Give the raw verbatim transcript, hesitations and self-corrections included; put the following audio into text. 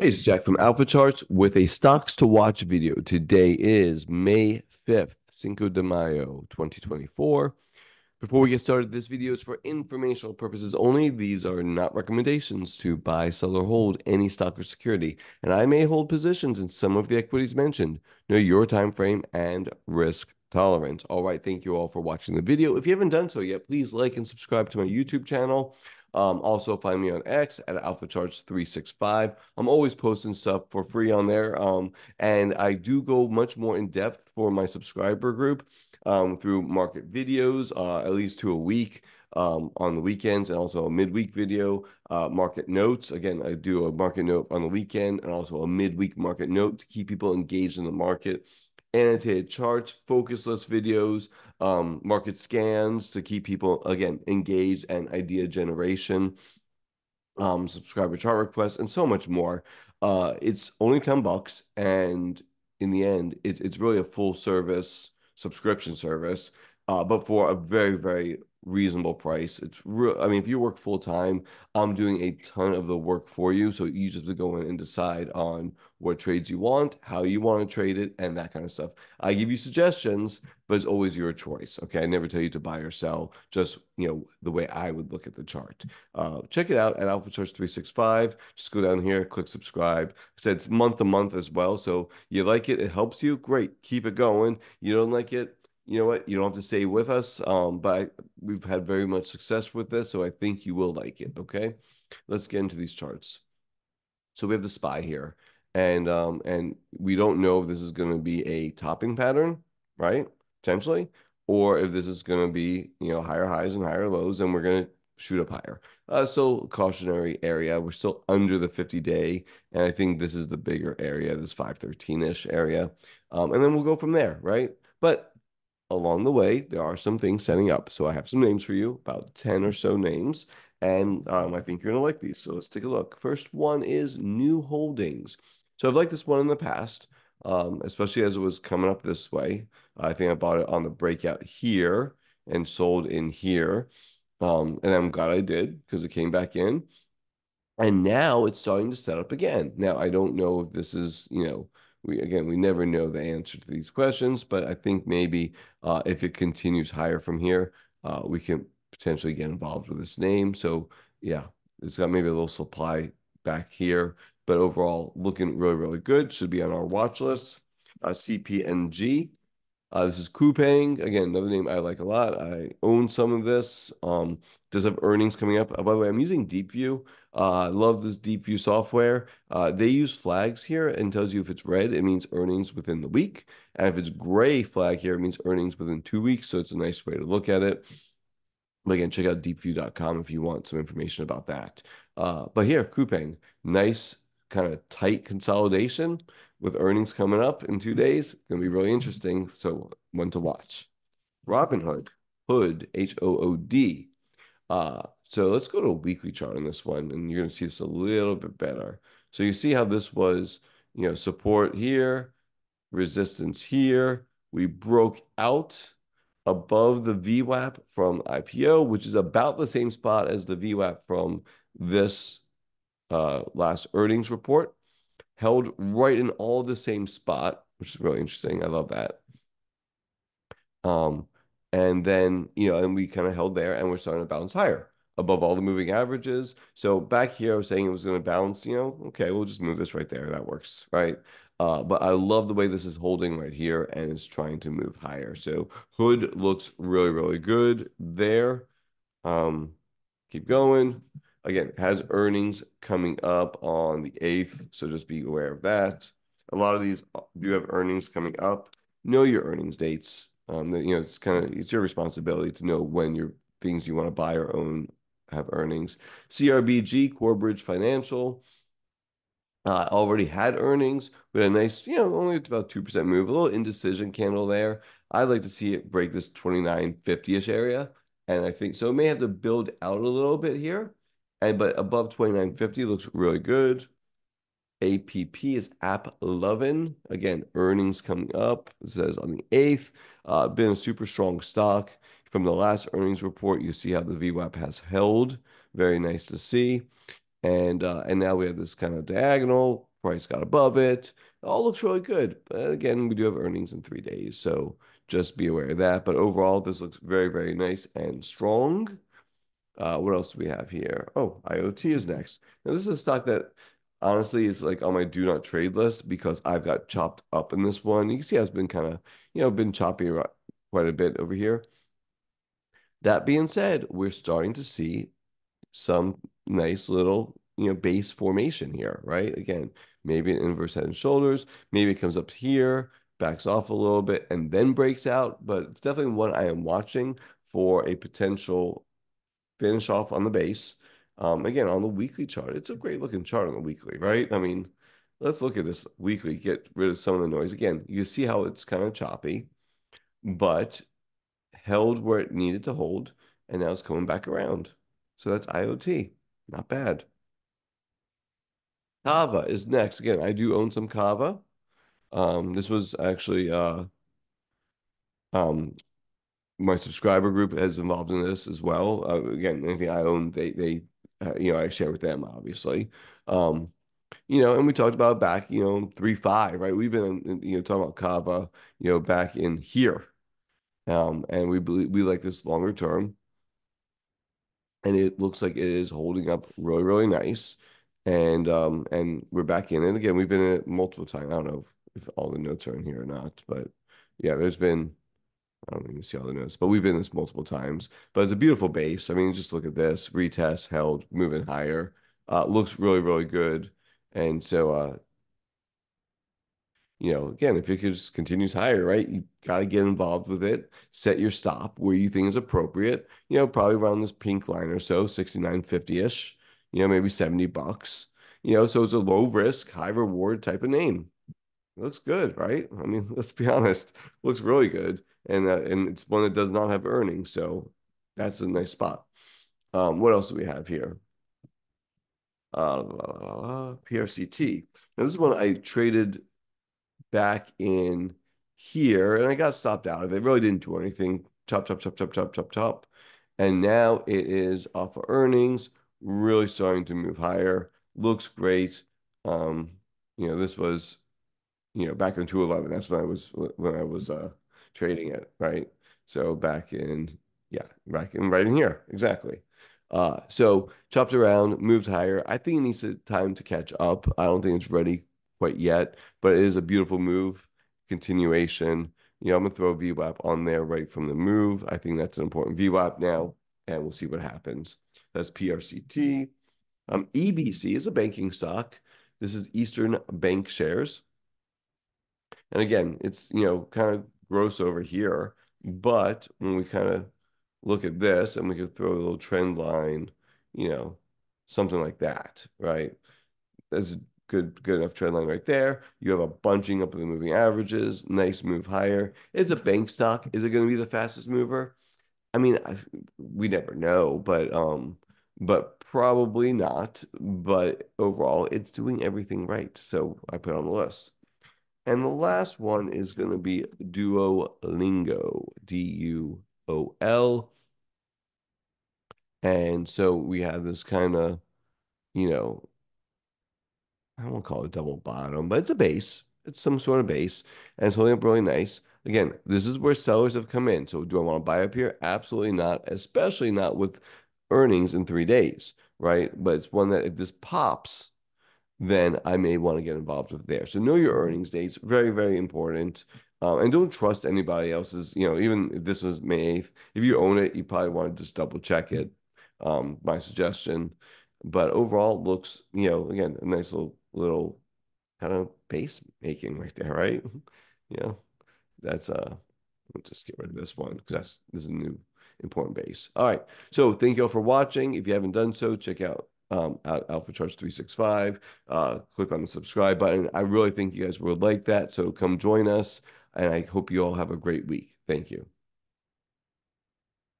Hey, it's Jack from Alpha Charts with a stocks to watch video. Today is May fifth, Cinco de Mayo, twenty twenty-four. Before we get started, this video is for informational purposes only. These are not recommendations to buy, sell, or hold any stock or security. And I may hold positions in some of the equities mentioned. Know your time frame and risk tolerance. All right, thank you all for watching the video. If you haven't done so yet, please like and subscribe to my YouTube channel. Um, also find me on X at Alpha Charts three sixty-five. I'm always posting stuff for free on there. Um, and I do go much more in depth for my subscriber group um, through market videos, uh, at least two a week um, on the weekends, and also a midweek video, uh, market notes. Again, I do a market note on the weekend and also a midweek market note to keep people engaged in the market. Annotated charts, focus list videos, um, market scans to keep people, again, engaged and idea generation, um, subscriber chart requests, and so much more. Uh, it's only ten bucks, and in the end, it, it's really a full-service subscription service, uh, but for a very, very reasonable price. It's real. I mean, if you work full-time, I'm doing a ton of the work for you, so you just have to go in and decide on what trades you want, how you want to trade it, and that kind of stuff. I give you suggestions, but it's always your choice. Okay, I never tell you to buy or sell, just, you know, the way I would look at the chart. Uh, check it out at Alpha Charts three sixty-five. Just go down here, click subscribe. So it's month to month as well, so you like it, it helps you, great, keep it going. You don't like it, you know what? You don't have to stay with us, um, but we've had very much success with this, so I think you will like it, okay? Let's get into these charts. So we have the S P Y here, and um, and we don't know if this is going to be a topping pattern, right, potentially, or if this is going to be, you know, higher highs and higher lows, and we're going to shoot up higher. Uh, so cautionary area. We're still under the fifty day, and I think this is the bigger area, this five thirteen-ish area, um, and then we'll go from there, right? But along the way, there are some things setting up. So I have some names for you, about ten or so names, and um, I think you're going to like these. So let's take a look. First one is New Holdings. So I've liked this one in the past, um, especially as it was coming up this way. I think I bought it on the breakout here and sold in here, um, and I'm glad I did because it came back in. And now it's starting to set up again. Now, I don't know if this is, you know, We, again, we never know the answer to these questions, but I think maybe uh, if it continues higher from here, uh, we can potentially get involved with this name. So yeah, it's got maybe a little supply back here, but overall looking really, really good. Should be on our watch list. Uh, C P N G. Uh, this is Coupang. Again, another name I like a lot. I own some of this. Um, does have earnings coming up. Uh, by the way, I'm using DeepView. I uh, love this DeepView software. Uh, they use flags here and tells you if it's red, it means earnings within the week. And if it's gray flag here, it means earnings within two weeks. So it's a nice way to look at it. But again, check out deepview dot com if you want some information about that. Uh, but here, Coupang, nice kind of tight consolidation with earnings coming up in two days. Going to be really interesting. So one to watch. Robinhood, Hood, H O O D. Uh, so let's go to a weekly chart on this one, and you're going to see this a little bit better. So you see how this was, you know, support here, resistance here. We broke out above the V WAP from I P O, which is about the same spot as the V WAP from this uh, last earnings report. Held right in all the same spot, which is really interesting. I love that. Um, and then, you know, and we kind of held there, and we're starting to bounce higher above all the moving averages. So back here, I was saying it was going to bounce, you know, okay, we'll just move this right there. That works, right? Uh, but I love the way this is holding right here, and it's trying to move higher. So Hood looks really, really good there. Um, keep going. Again, has earnings coming up on the eighth, so just be aware of that. A lot of these do have earnings coming up. Know your earnings dates. Um, you know, it's kind of it's your responsibility to know when your things you want to buy or own have earnings. C R B G, Corebridge Financial, uh, already had earnings. We had a nice, you know, only about two percent move, a little indecision candle there. I'd like to see it break this twenty-nine fifty-ish area, and I think so. It may have to build out a little bit here. And but above twenty-nine fifty looks really good. A P P is AppLovin. Again, earnings coming up. It says on the eighth. Uh, been a super strong stock. From the last earnings report, you see how the V WAP has held. Very nice to see. And, uh, and now we have this kind of diagonal price got above it. It all looks really good. But again, we do have earnings in three days, so just be aware of that. But overall, this looks very, very nice and strong. Uh, what else do we have here? Oh, IoT is next. Now, this is a stock that honestly is like on my do not trade list because I've got chopped up in this one. You can see I've been kind of, you know, been choppy quite a bit over here. That being said, we're starting to see some nice little, you know, base formation here, right? Again, maybe an inverse head and shoulders, maybe it comes up here, backs off a little bit, and then breaks out. But it's definitely one I am watching for a potential finish off on the base. Um, again, on the weekly chart, it's a great looking chart on the weekly, right? I mean, let's look at this weekly, get rid of some of the noise. Again, you see how it's kind of choppy, but held where it needed to hold, and now it's coming back around. So that's IoT. Not bad. Kava is next. Again, I do own some Kava. Um, this was actually uh, um, my subscriber group is involved in this as well. Uh, again, anything I own, they, they uh, you know, I share with them, obviously. Um, you know, and we talked about back, you know, three five, right? We've been, you know, talking about Kava, you know, back in here. Um, and we believe we like this longer term, and it looks like it is holding up really, really nice. And um, and we're back in. And again, we've been in it multiple times. I don't know if all the notes are in here or not, but yeah, there's been, I don't even see all the notes, but we've been in this multiple times. But it's a beautiful base. I mean, just look at this retest, held, moving higher. Uh, looks really, really good. And so, uh, you know, again, if it just continues higher, right, you got to get involved with it. Set your stop where you think is appropriate, you know, probably around this pink line or so, sixty-nine fifty-ish, you know, maybe seventy bucks, you know, so it's a low risk, high reward type of name. It looks good, right? I mean, let's be honest, it looks really good. And, uh, and it's one that does not have earnings. So that's a nice spot. Um, what else do we have here? Uh, P R C T. Now, this is one I traded back in here, and I got stopped out of it. Really didn't do anything. Chop, chop, chop, chop, chop, chop, chop. And now it is off of earnings, really starting to move higher. Looks great. Um, you know, this was, you know, back in two eleven. That's when I was when I was uh trading it, right? So back in, yeah, back in right in here. Exactly. Uh so chopped around, moved higher. I think it needs time to catch up. I don't think it's ready quite yet, but it is a beautiful move, continuation. You know, I'm going to throw a V WAP on there right from the move. I think that's an important V WAP now, and we'll see what happens. That's P R C T. Um, E B C is a banking stock. This is Eastern Bank Shares. And again, it's, you know, kind of gross over here, but when we kind of look at this and we could throw a little trend line, you know, something like that, right? That's Good, good enough trend line right there. You have a bunching up of the moving averages. Nice move higher. Is a bank stock. Is it going to be the fastest mover? I mean, I, we never know, but um, but probably not. But overall, it's doing everything right. So I put it on the list. And the last one is going to be Duolingo, D U O L. And so we have this kind of, you know, I won't call it double bottom, but it's a base. It's some sort of base, and it's holding up really nice. Again, this is where sellers have come in. So do I want to buy up here? Absolutely not, especially not with earnings in three days, right? But it's one that if this pops, then I may want to get involved with there. So know your earnings dates. Very, very important. Um, and don't trust anybody else's, you know, even if this was May eighth, if you own it, you probably want to just double check it. Um, my suggestion. But overall, looks, you know, again, a nice little, little kind of base making right there, right? You know, that's, uh, let's just get rid of this one because that's this is a new important base. All right. So thank you all for watching. If you haven't done so, check out um, Alpha Charts three sixty-five. Uh, click on the subscribe button. I really think you guys would like that. So come join us. And I hope you all have a great week. Thank you.